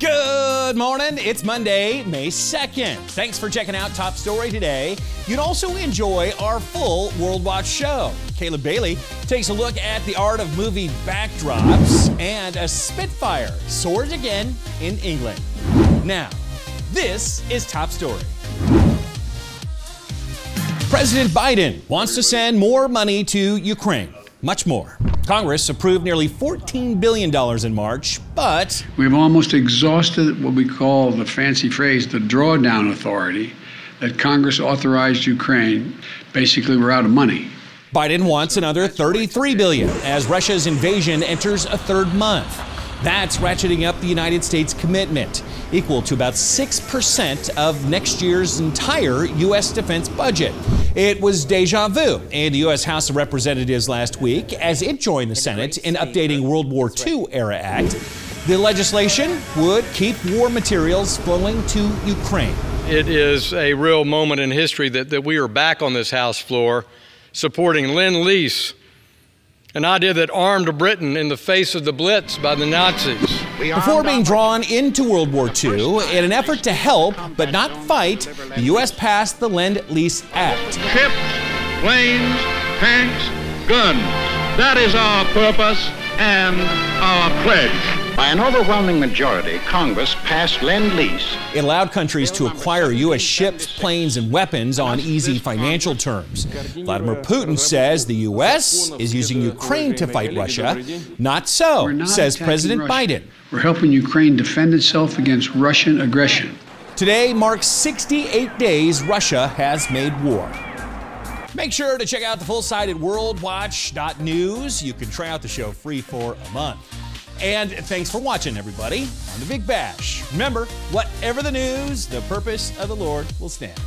Good morning, it's Monday, May 2nd. Thanks for checking out Top Story today. You'd also enjoy our full World Watch show. Caleb Bailey takes a look at the art of movie backdrops, and a Spitfire soars again in England. Now, this is Top Story. President Biden wants to send more money to Ukraine, much more. Congress approved nearly $14 billion in March, but we've almost exhausted what we call the fancy phrase, the drawdown authority that Congress authorized Ukraine. Basically, we're out of money. Biden wants another $33 billion as Russia's invasion enters a third month. That's ratcheting up the United States commitment, equal to about 6% of next year's entire U.S. defense budget. It was deja vu in the U.S. House of Representatives last week as it joined the Senate in updating World War II era act. The legislation would keep war materials flowing to Ukraine. It is a real moment in history that we are back on this House floor supporting Lend-Lease, an idea that armed Britain in the face of the Blitz by the Nazis. Before being drawn into World War II, in an effort to help but not fight, the U.S. passed the Lend-Lease Act. Ships, planes, tanks, guns. That is our purpose and our pledge. By an overwhelming majority, Congress passed Lend-Lease. It allowed countries to acquire U.S. ships, planes, and weapons on easy financial terms. Vladimir Putin says the U.S. is using Ukraine to fight Russia. Not so, says President Biden. We're helping Ukraine defend itself against Russian aggression. Today marks 68 days Russia has made war. Make sure to check out the full site at worldwatch.news. You can try out the show free for a month. And thanks for watching, everybody, on the Big Bash. Remember, whatever the news, the purpose of the Lord will stand.